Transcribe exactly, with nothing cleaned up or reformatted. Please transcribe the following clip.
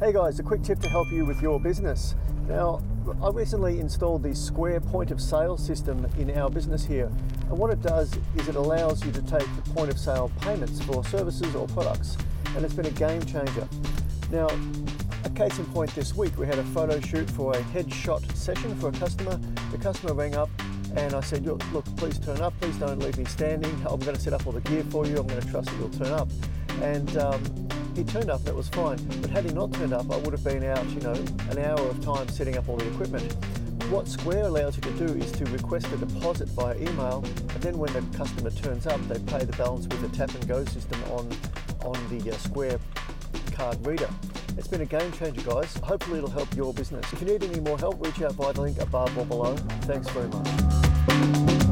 Hey guys, a quick tip to help you with your business. Now, I recently installed the Square point of sale system in our business here. And what it does is it allows you to take the point of sale payments for services or products. And it's been a game changer. Now, a case in point this week, we had a photo shoot for a headshot session for a customer. The customer rang up and I said, look, look, please turn up. Please don't leave me standing. I'm going to set up all the gear for you. I'm going to trust that you'll turn up. And um, He turned up and it was fine, but had he not turned up, I would have been out, you know, an hour of time setting up all the equipment. What Square allows you to do is to request a deposit via email, and then when the customer turns up, they pay the balance with a tap-and-go system on, on the uh, Square card reader. It's been a game changer, guys. Hopefully it'll help your business. If you need any more help, reach out via the link above or below. Thanks very much.